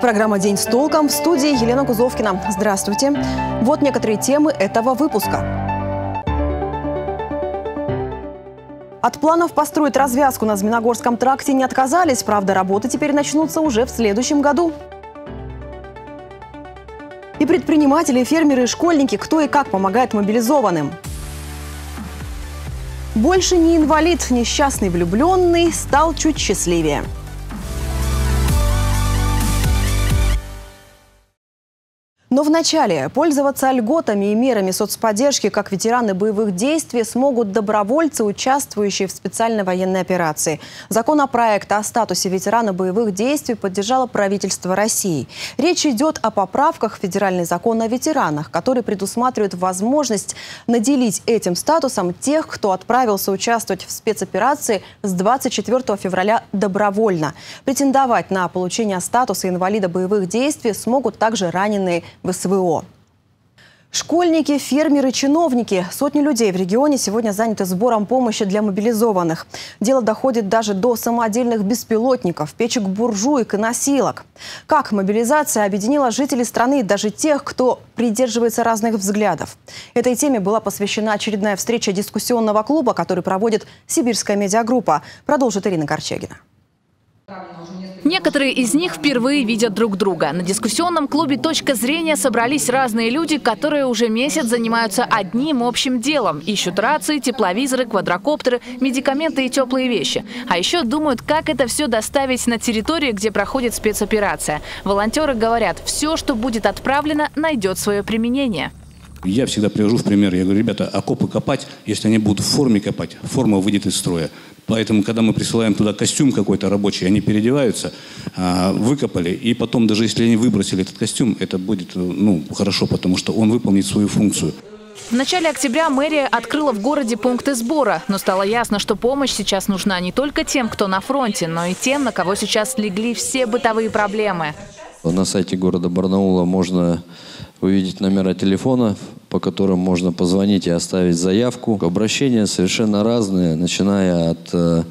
Это программа «День с толком». В студии Елена Гузовкина. Здравствуйте. Вот некоторые темы этого выпуска. От планов построить развязку на Змеиногорском тракте не отказались. Правда, работы теперь начнутся уже в следующем году. И предприниматели, и фермеры, и школьники, кто и как помогает мобилизованным. Больше не инвалид, несчастный влюбленный стал чуть счастливее. Но вначале пользоваться льготами и мерами соцподдержки, как ветераны боевых действий, смогут добровольцы, участвующие в специальной военной операции. Законопроект о статусе ветерана боевых действий поддержало правительство России. Речь идет о поправках в федеральный закон о ветеранах, который предусматривает возможность наделить этим статусом тех, кто отправился участвовать в спецоперации с 24 февраля добровольно. Претендовать на получение статуса инвалида боевых действий смогут также раненые ВСВО. Школьники, фермеры, чиновники. Сотни людей в регионе сегодня заняты сбором помощи для мобилизованных. Дело доходит даже до самодельных беспилотников, печек-буржуек и носилок. Как мобилизация объединила жителей страны, даже тех, кто придерживается разных взглядов. Этой теме была посвящена очередная встреча дискуссионного клуба, который проводит Сибирская медиагруппа. Продолжит Ирина Корчагина. Некоторые из них впервые видят друг друга. На дискуссионном клубе «Точка зрения» собрались разные люди, которые уже месяц занимаются одним общим делом. Ищут рации, тепловизоры, квадрокоптеры, медикаменты и теплые вещи. А еще думают, как это все доставить на территории, где проходит спецоперация. Волонтеры говорят, все, что будет отправлено, найдет свое применение. Я всегда привожу в пример. Я говорю, ребята, окопы копать, если они будут в форме копать, форма выйдет из строя. Поэтому, когда мы присылаем туда костюм какой-то рабочий, они переодеваются, выкопали, и потом, даже если они выбросили этот костюм, это будет, ну, хорошо, потому что он выполнит свою функцию. В начале октября мэрия открыла в городе пункты сбора, но стало ясно, что помощь сейчас нужна не только тем, кто на фронте, но и тем, на кого сейчас легли все бытовые проблемы. На сайте города Барнаула можно увидеть номера телефона, по которым можно позвонить и оставить заявку. Обращения совершенно разные, начиная от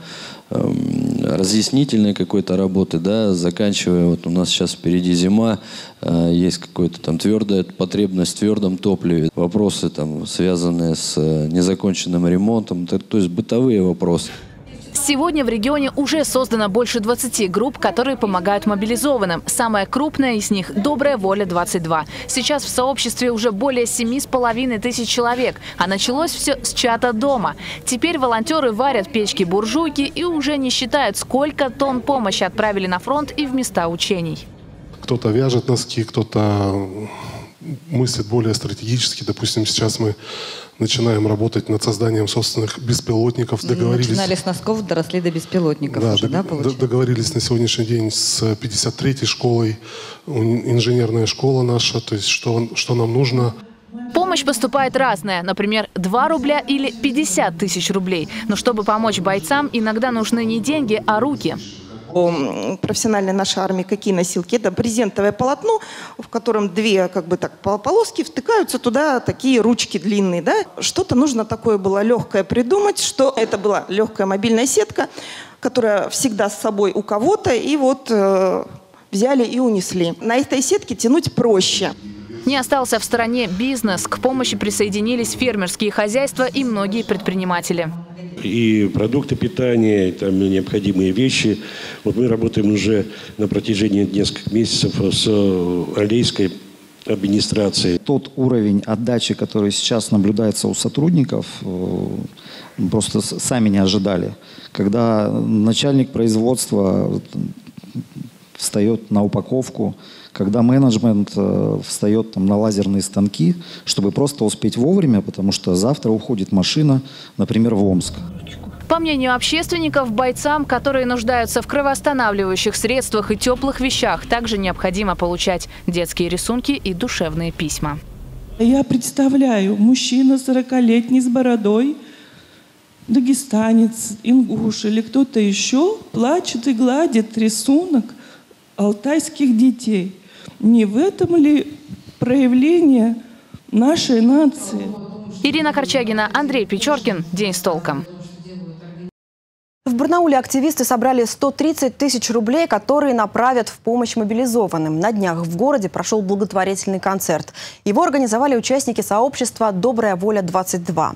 разъяснительной какой-то работы, да, заканчивая, вот у нас сейчас впереди зима, есть какая-то там твердая потребность в твердом топливе, вопросы там, связанные с незаконченным ремонтом, то есть бытовые вопросы. Сегодня в регионе уже создано больше 20 групп, которые помогают мобилизованным. Самая крупная из них – «Добрая воля 22». Сейчас в сообществе уже более 7,5 тысяч человек, а началось все с чата дома. Теперь волонтеры варят печки-буржуйки и уже не считают, сколько тонн помощи отправили на фронт и в места учений. Кто-то вяжет носки, кто-то мыслит более стратегически. Допустим, сейчас мы начинаем работать над созданием собственных беспилотников. Договорились. Начинали с носков, доросли до беспилотников. Да, уже, договорились на сегодняшний день с 53-й школой, инженерная школа наша, то есть что нам нужно. Помощь поступает разная, например, 2 рубля или 50 тысяч рублей. Но чтобы помочь бойцам, иногда нужны не деньги, а руки. У профессиональной нашей армии какие носилки? Это брезентовое полотно, в котором две как бы так полоски втыкаются туда, такие ручки длинные. Да? Что-то нужно такое было легкое придумать, что это была легкая мобильная сетка, которая всегда с собой у кого-то, и вот взяли и унесли. На этой сетке тянуть проще. Не остался в стороне бизнес. К помощи присоединились фермерские хозяйства и многие предприниматели. И продукты питания, и там необходимые вещи. Вот мы работаем уже на протяжении нескольких месяцев с Алейской администрацией. Тот уровень отдачи, который сейчас наблюдается у сотрудников, просто сами не ожидали. Когда начальник производства встает на упаковку, когда менеджмент встает там, на лазерные станки, чтобы просто успеть вовремя, потому что завтра уходит машина, например, в Омск. По мнению общественников, бойцам, которые нуждаются в кровоостанавливающих средствах и теплых вещах, также необходимо получать детские рисунки и душевные письма. Я представляю, мужчина 40-летний с бородой, дагестанец, ингуш или кто-то еще, плачет и гладит рисунок алтайских детей. Не в этом ли проявление нашей нации? Ирина Корчагина, Андрей Печоркин. День с толком. Барнауле активисты собрали 130 тысяч рублей, которые направят в помощь мобилизованным. На днях в городе прошел благотворительный концерт. Его организовали участники сообщества «Добрая воля 22».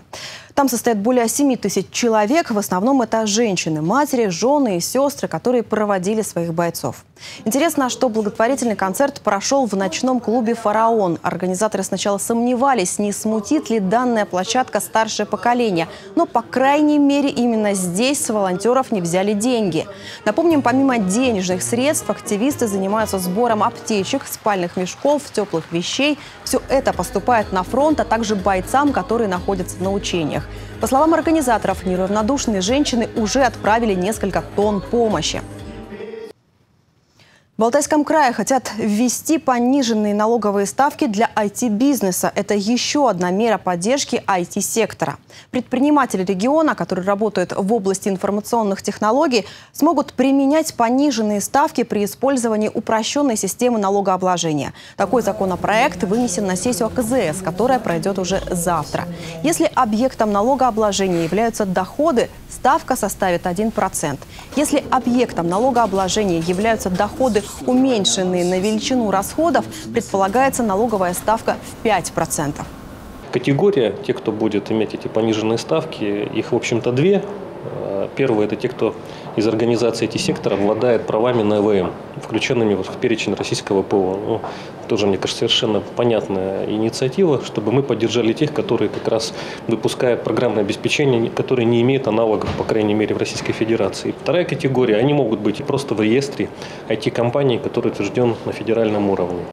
Там состоят более 7 тысяч человек. В основном это женщины, матери, жены и сестры, которые проводили своих бойцов. Интересно, что благотворительный концерт прошел в ночном клубе «Фараон». Организаторы сначала сомневались, не смутит ли данная площадка старшее поколение. Но, по крайней мере, именно здесь с волонтеров не взяли деньги. Напомним, помимо денежных средств, активисты занимаются сбором аптечек, спальных мешков, теплых вещей. Все это поступает на фронт, а также бойцам, которые находятся на учениях. По словам организаторов, неравнодушные женщины уже отправили несколько тонн помощи. В Алтайском крае хотят ввести пониженные налоговые ставки для IT-бизнеса. Это еще одна мера поддержки IT-сектора. Предприниматели региона, которые работают в области информационных технологий, смогут применять пониженные ставки при использовании упрощенной системы налогообложения. Такой законопроект вынесен на сессию АКЗС, которая пройдет уже завтра. Если объектом налогообложения являются доходы, ставка составит 1%. Если объектом налогообложения являются доходы, уменьшенные на величину расходов, предполагается налоговая ставка в 5%. Категория, те, кто будет иметь эти пониженные ставки, их, в общем-то, две. Первое – это те, кто из организации IT-сектора обладает правами на ЭВМ, включенными в перечень российского ПО. Ну, тоже, мне кажется, совершенно понятная инициатива, чтобы мы поддержали тех, которые как раз выпускают программное обеспечение, которое не имеет аналогов, по крайней мере, в Российской Федерации. Вторая категория – они могут быть просто в реестре IT-компаний, который утвержден на федеральном уровне.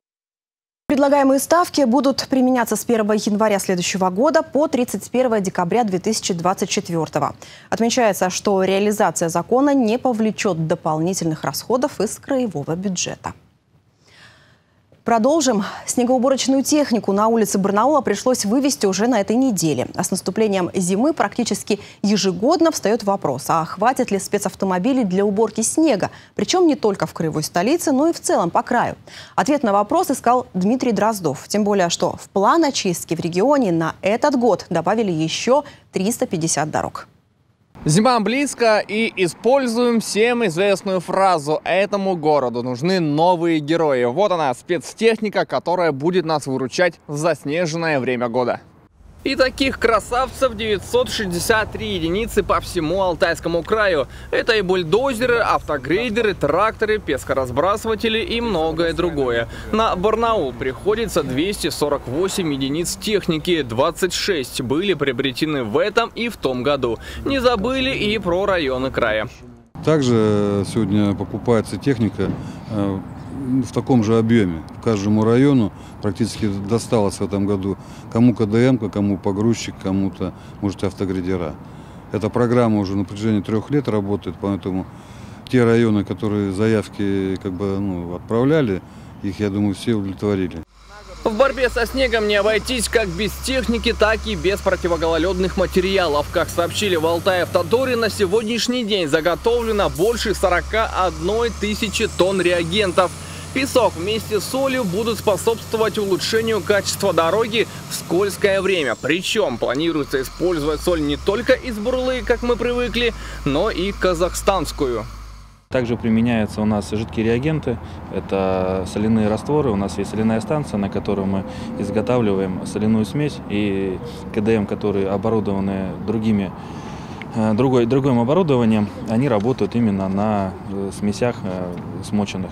Предлагаемые ставки будут применяться с 1 января следующего года по 31 декабря 2024. Отмечается, что реализация закона не повлечет дополнительных расходов из краевого бюджета. Продолжим. Снегоуборочную технику на улице Барнаула пришлось вывести уже на этой неделе. А с наступлением зимы практически ежегодно встает вопрос, а хватит ли спецавтомобилей для уборки снега? Причем не только в краевой столице, но и в целом по краю. Ответ на вопрос искал Дмитрий Дроздов. Тем более, что в план очистки в регионе на этот год добавили еще 350 дорог. Зима близко, и используем всем известную фразу: этому городу нужны новые герои. Вот она, спецтехника, которая будет нас выручать в заснеженное время года. И таких красавцев 963 единицы по всему Алтайскому краю. Это и бульдозеры, автогрейдеры, тракторы, пескоразбрасыватели и многое другое. На Барнаул приходится 248 единиц техники, 26 были приобретены в этом и в том году. Не забыли и про районы края. Также сегодня покупается техника в таком же объеме. Каждому району практически досталось в этом году. Кому КДМ, кому погрузчик, кому-то, может, автогрейдера. Эта программа уже на протяжении 3 лет работает, поэтому те районы, которые заявки отправляли, их, я думаю, все удовлетворили. В борьбе со снегом не обойтись как без техники, так и без противогололедных материалов. Как сообщили в Алтае-Автодоре, на сегодняшний день заготовлено больше 41 тысячи тонн реагентов. Песок вместе с солью будут способствовать улучшению качества дороги в скользкое время. Причем планируется использовать соль не только из бурлы, как мы привыкли, но и казахстанскую. Также применяются у нас жидкие реагенты, это соляные растворы. У нас есть соляная станция, на которой мы изготавливаем соляную смесь, и КДМ, которые оборудованы другим оборудованием, они работают именно на смесях смоченных.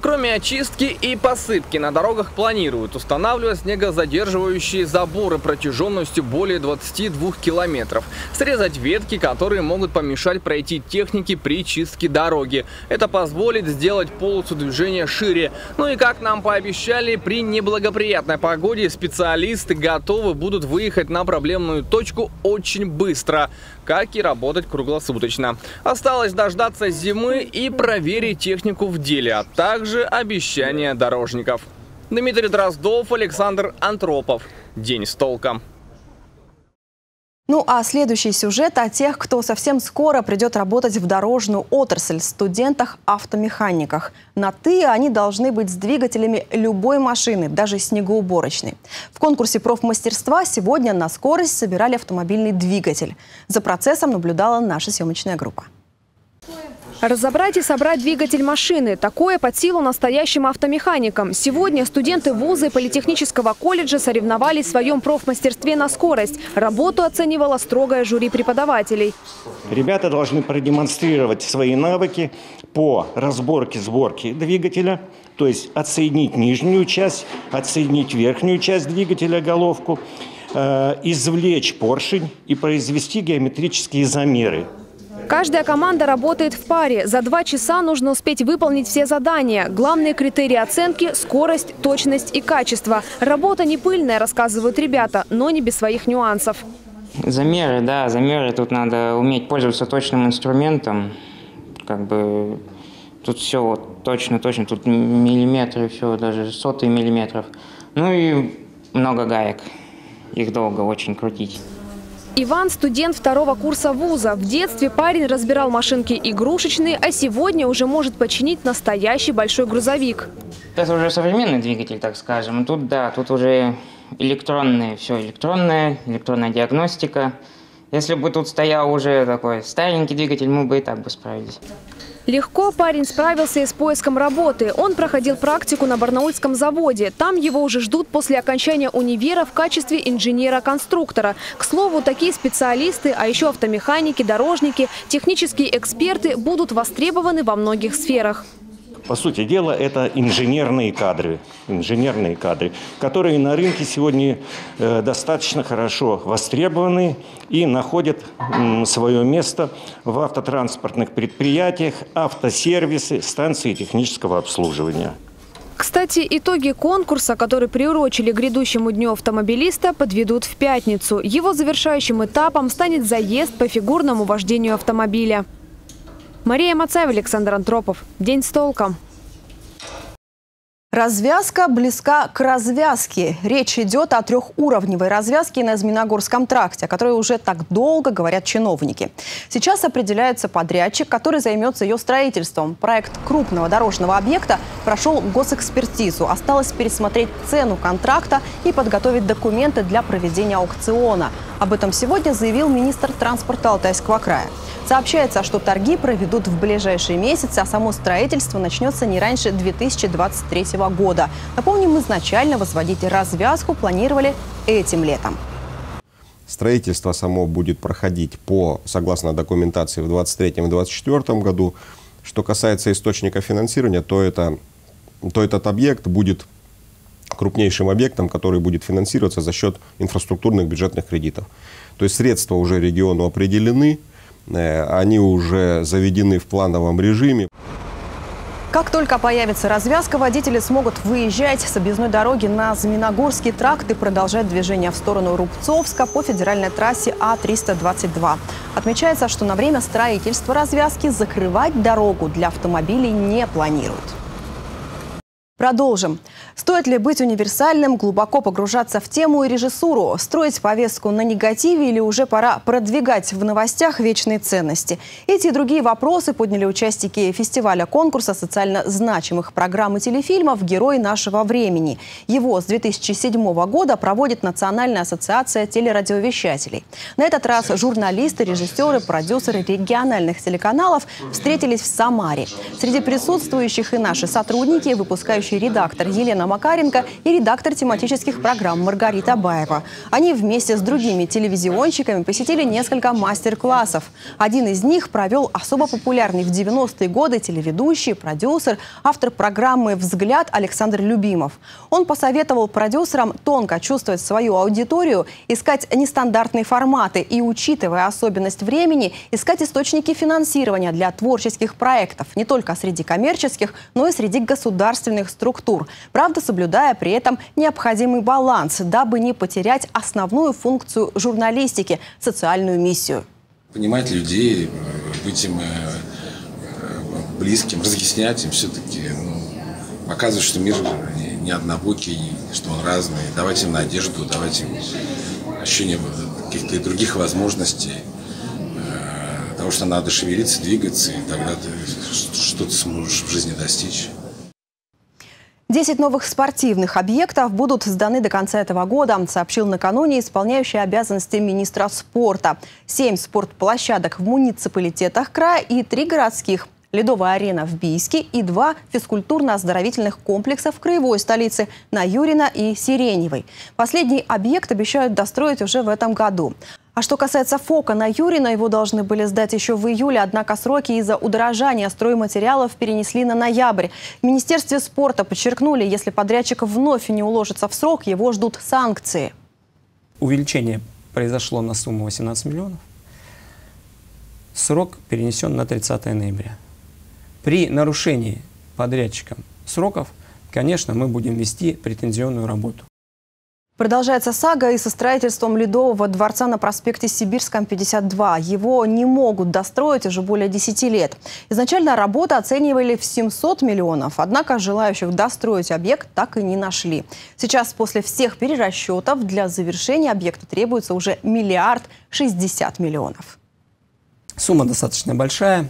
Кроме очистки и посыпки, на дорогах планируют устанавливать снегозадерживающие заборы протяженностью более 22 километров. Срезать ветки, которые могут помешать пройти технике при чистке дороги. Это позволит сделать полосу движения шире. Ну и, как нам пообещали, при неблагоприятной погоде специалисты готовы будут выехать на проблемную точку очень быстро, как и работать круглосуточно. Осталось дождаться зимы и проверить технику в деле, а также обещания дорожников. Дмитрий Дроздов, Александр Антропов. День с толком. Ну а следующий сюжет о тех, кто совсем скоро придет работать в дорожную отрасль – студентах-автомеханиках. На «ты» они должны быть с двигателями любой машины, даже снегоуборочной. В конкурсе профмастерства сегодня на скорость собирали автомобильный двигатель. За процессом наблюдала наша съемочная группа. Разобрать и собрать двигатель машины – такое под силу настоящим автомеханикам. Сегодня студенты вуза и политехнического колледжа соревновались в своем профмастерстве на скорость. Работу оценивало строгое жюри преподавателей. Ребята должны продемонстрировать свои навыки по разборке-сборке двигателя. То есть отсоединить нижнюю часть, отсоединить верхнюю часть двигателя, головку, извлечь поршень и произвести геометрические замеры. Каждая команда работает в паре. За 2 часа нужно успеть выполнить все задания. Главные критерии оценки – скорость, точность и качество. Работа не пыльная, рассказывают ребята, но не без своих нюансов. Замеры, да, замеры. Тут надо уметь пользоваться точным инструментом. Тут все вот точно, тут миллиметры, все, даже сотые миллиметров. Ну и много гаек. Их долго очень крутить. Иван – студент 2-го курса вуза. В детстве парень разбирал машинки игрушечные, а сегодня уже может починить настоящий большой грузовик. Это уже современный двигатель, так скажем. Тут, да, тут уже электронные, все электронное, электронная диагностика. Если бы тут стоял уже такой старенький двигатель, мы бы и так бы справились. Легко парень справился и с поиском работы. Он проходил практику на барнаульском заводе. Там его уже ждут после окончания универа в качестве инженера-конструктора. К слову, такие специалисты, а еще автомеханики, дорожники, технические эксперты будут востребованы во многих сферах. По сути дела, это инженерные кадры, которые на рынке сегодня достаточно хорошо востребованы и находят свое место в автотранспортных предприятиях, автосервисы, станции технического обслуживания. Кстати, итоги конкурса, который приурочили к грядущему дню автомобилиста, подведут в пятницу. Его завершающим этапом станет заезд по фигурному вождению автомобиля. Мария Мацаева, Александр Антропов. День с толком. Развязка близка к развязке. Речь идет о трехуровневой развязке на Змеиногорском тракте, о которой уже так долго говорят чиновники. Сейчас определяется подрядчик, который займется ее строительством. Проект крупного дорожного объекта прошел госэкспертизу. Осталось пересмотреть цену контракта и подготовить документы для проведения аукциона. Об этом сегодня заявил министр транспорта Алтайского края. Сообщается, что торги проведут в ближайшие месяцы, а само строительство начнется не раньше 2023 года. Напомним, изначально возводить развязку планировали этим летом. Строительство само будет проходить согласно документации в 2023-2024 году. Что касается источника финансирования, то этот объект будет крупнейшим объектом, который будет финансироваться за счет инфраструктурных бюджетных кредитов. То есть средства уже региону определены, они уже заведены в плановом режиме. Как только появится развязка, водители смогут выезжать с объездной дороги на Змеиногорский тракт и продолжать движение в сторону Рубцовска по федеральной трассе А322. Отмечается, что на время строительства развязки закрывать дорогу для автомобилей не планируют. Продолжим. Стоит ли быть универсальным, глубоко погружаться в тему и режиссуру, строить повестку на негативе или уже пора продвигать в новостях вечные ценности? Эти и другие вопросы подняли участники фестиваля конкурса социально значимых программ и телефильмов «Герои нашего времени». Его с 2007 года проводит Национальная ассоциация телерадиовещателей. На этот раз журналисты, режиссеры, продюсеры региональных телеканалов встретились в Самаре. Среди присутствующих и наши сотрудники, выпускающие редактор Елена Макаренко и редактор тематических программ Маргарита Баева. Они вместе с другими телевизионщиками посетили несколько мастер-классов. Один из них провел особо популярный в 90-е годы телеведущий, продюсер, автор программы «Взгляд» Александр Любимов. Он посоветовал продюсерам тонко чувствовать свою аудиторию, искать нестандартные форматы и, учитывая особенность времени, искать источники финансирования для творческих проектов не только среди коммерческих, но и среди государственных структур, правда, соблюдая при этом необходимый баланс, дабы не потерять основную функцию журналистики – социальную миссию. Понимать людей, быть им близким, разъяснять им все-таки, показывать, что мир не однобокий, что он разный, давать им надежду, давать им ощущение каких-то других возможностей, того, что надо шевелиться, двигаться, и тогда ты что-то сможешь в жизни достичь. 10 новых спортивных объектов будут сданы до конца этого года, сообщил накануне исполняющий обязанности министра спорта. 7 спортплощадок в муниципалитетах края и 3 городских. ледовая арена в Бийске и два физкультурно-оздоровительных комплекса в краевой столице на Юрино и Сиреневой. Последний объект обещают достроить уже в этом году. А что касается ФОКа на Юрино, его должны были сдать еще в июле, однако сроки из-за удорожания стройматериалов перенесли на ноябрь. В Министерстве спорта подчеркнули, если подрядчик вновь не уложится в срок, его ждут санкции. Увеличение произошло на сумму 18 миллионов. Срок перенесен на 30 ноября. При нарушении подрядчиком сроков, конечно, мы будем вести претензионную работу. Продолжается сага и со строительством ледового дворца на проспекте Сибирском, 52. Его не могут достроить уже более 10 лет. Изначально работы оценивали в 700 миллионов, однако желающих достроить объект так и не нашли. Сейчас после всех перерасчетов для завершения объекта требуется уже 1 060 000 000 000. Сумма достаточно большая.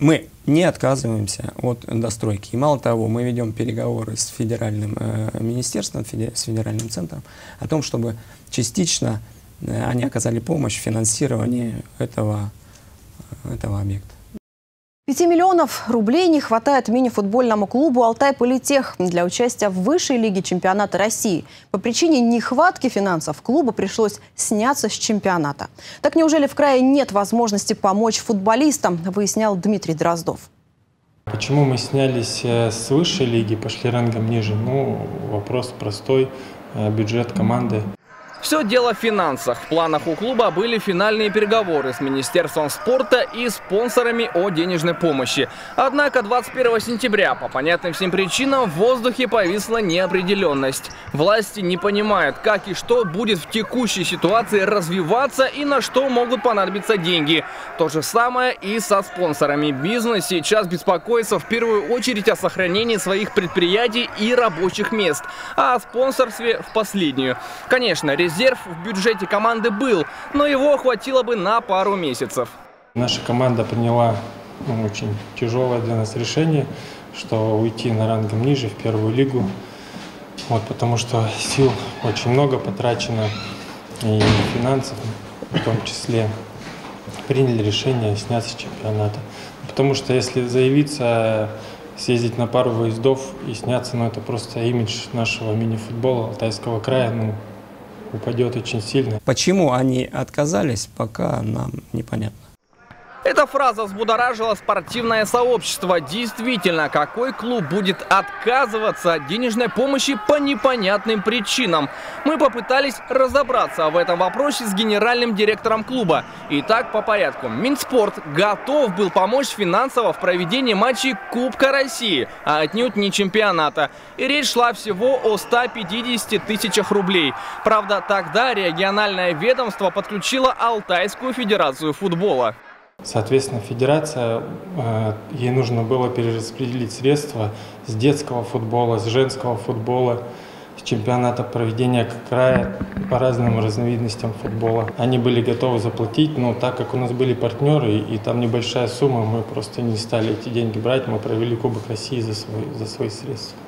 Мы не отказываемся от достройки. И мало того, мы ведем переговоры с федеральным министерством, с федеральным центром о том, чтобы частично они оказали помощь в финансировании этого объекта. 5 миллионов рублей не хватает мини-футбольному клубу «Алтай Политех» для участия в высшей лиге чемпионата России. По причине нехватки финансов клубу пришлось сняться с чемпионата. Так неужели в крае нет возможности помочь футболистам, выяснял Дмитрий Дроздов. Почему мы снялись с высшей лиги, пошли рангом ниже? Ну, вопрос простой – бюджет команды. Все дело в финансах. В планах у клуба были финальные переговоры с Министерством спорта и спонсорами о денежной помощи. Однако 21 сентября по понятным всем причинам в воздухе повисла неопределенность. Власти не понимают, как и что будет в текущей ситуации развиваться и на что могут понадобиться деньги. То же самое и со спонсорами. Бизнес сейчас беспокоится в первую очередь о сохранении своих предприятий и рабочих мест, а о спонсорстве в последнюю. Конечно, резерв в бюджете команды был, но его хватило бы на пару месяцев. Наша команда приняла очень тяжелое для нас решение, что уйти на рангом ниже в первую лигу. Вот, потому что сил очень много потрачено и финансов, в том числе. Приняли решение сняться с чемпионата. Потому что если заявиться, съездить на пару выездов и сняться, ну это просто имидж нашего мини-футбола Алтайского края, ну, упадет очень сильно. Почему они отказались, пока нам непонятно. Эта фраза взбудоражила спортивное сообщество. Действительно, какой клуб будет отказываться от денежной помощи по непонятным причинам? Мы попытались разобраться в этом вопросе с генеральным директором клуба. Итак, по порядку. Минспорт готов был помочь финансово в проведении матчей Кубка России, а отнюдь не чемпионата. И речь шла всего о 150 000 рублей. Правда, тогда региональное ведомство подключило Алтайскую федерацию футбола. Соответственно, федерация, ей нужно было перераспределить средства с детского футбола, с женского футбола, с чемпионата проведения края по разным разновидностям футбола. Они были готовы заплатить, но так как у нас были партнеры и там небольшая сумма, мы просто не стали эти деньги брать, мы провели Кубок России за свои средства.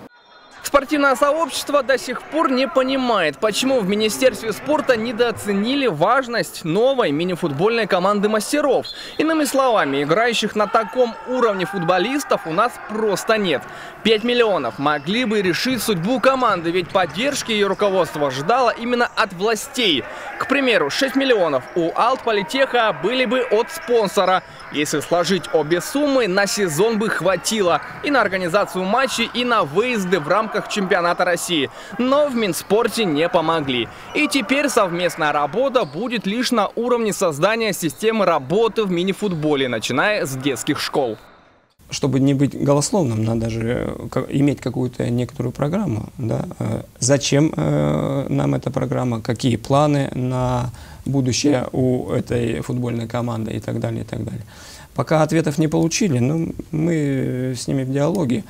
Спортивное сообщество до сих пор не понимает, почему в Министерстве спорта недооценили важность новой мини-футбольной команды мастеров. Иными словами, играющих на таком уровне футболистов у нас просто нет. 5 миллионов могли бы решить судьбу команды, ведь поддержки ее руководство ждало именно от властей. К примеру, 6 миллионов у Алтполитеха были бы от спонсора. Если сложить обе суммы, на сезон бы хватило и на организацию матчей, и на выезды в рамках чемпионата России. Но в Минспорте не помогли. И теперь совместная работа будет лишь на уровне создания системы работы в мини-футболе, начиная с детских школ. Чтобы не быть голословным, надо же иметь какую-то некоторую программу. Да? Зачем нам эта программа, какие планы на будущее у этой футбольной команды и так далее, и так далее. Пока ответов не получили, но мы с ними в диалоге.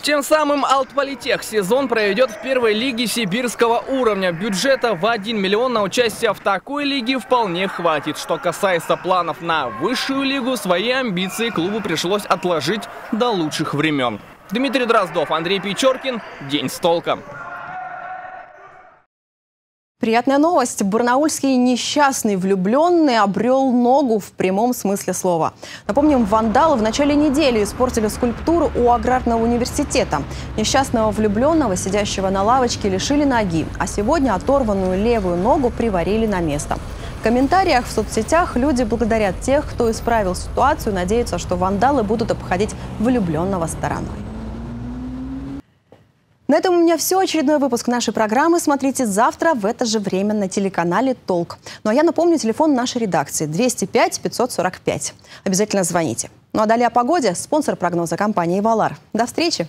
Тем самым Алтполитех сезон проведет в первой лиге сибирского уровня. Бюджета в 1 миллион на участие в такой лиге вполне хватит. Что касается планов на высшую лигу, свои амбиции клубу пришлось отложить до лучших времен. Дмитрий Дроздов, Андрей Печоркин. День с толком. Приятная новость. Барнаульский несчастный влюбленный обрел ногу в прямом смысле слова. Напомним, вандалы в начале недели испортили скульптуру у Аграрного университета. Несчастного влюбленного, сидящего на лавочке, лишили ноги, а сегодня оторванную левую ногу приварили на место. В комментариях в соцсетях люди благодарят тех, кто исправил ситуацию, надеются, что вандалы будут обходить влюбленного стороной. На этом у меня все. Очередной выпуск нашей программы смотрите завтра в это же время на телеканале ТОЛК. Ну а я напомню телефон нашей редакции 205 545. Обязательно звоните. Ну а далее о погоде. Спонсор прогноза компании «Валар». До встречи!